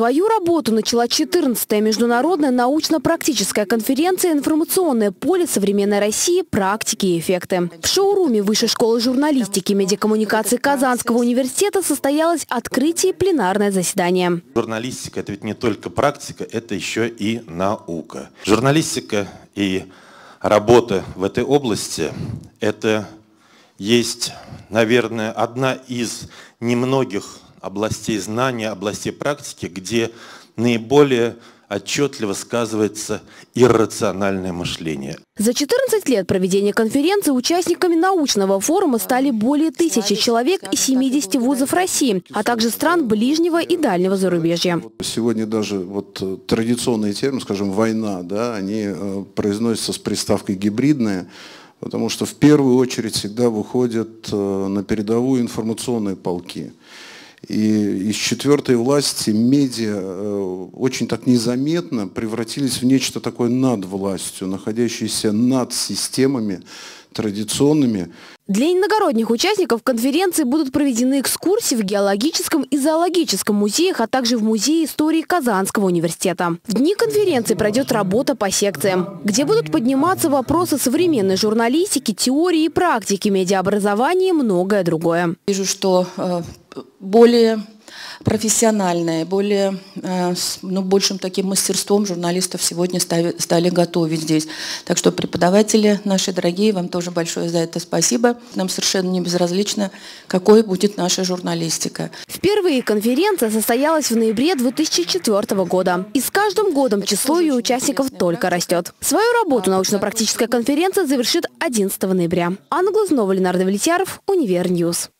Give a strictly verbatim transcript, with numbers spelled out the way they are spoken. Свою работу начала четырнадцатая международная научно-практическая конференция «Информационное поле современной России. Практики и эффекты». В шоуруме Высшей школы журналистики и медиакоммуникации Казанского университета состоялось открытие и пленарное заседание. Журналистика – это ведь не только практика, это еще и наука. Журналистика и работа в этой области – это есть, наверное, одна из немногих областей знания, областей практики, где наиболее отчетливо сказывается иррациональное мышление. За четырнадцать лет проведения конференции участниками научного форума стали более тысячи человек из семидесяти вузов России, а также стран ближнего и дальнего зарубежья. Сегодня даже вот традиционные термины, скажем, война, да, они произносятся с приставкой «гибридная», потому что в первую очередь всегда выходят на передовую информационные полки. И из четвертой власти медиа очень так незаметно превратились в нечто такое над властью, находящееся над системами традиционными. Для иногородних участников конференции будут проведены экскурсии в геологическом и зоологическом музеях, а также в Музее истории Казанского университета. В дни конференции пройдет работа по секциям, где будут подниматься вопросы современной журналистики, теории и практики, медиаобразования и многое другое. Вижу, что более профессиональные, более, ну, большим таким мастерством журналистов сегодня стали готовить здесь. Так что преподаватели наши дорогие, вам тоже большое за это спасибо. Нам совершенно не безразлично, какой будет наша журналистика. Впервые конференция состоялась в ноябре две тысячи четвёртого года. И с каждым годом число ее участников только растет. Свою работу научно-практическая конференция завершит одиннадцатого ноября. Анна Глазнова, Ленардо Валетьяров, Универ Ньюс.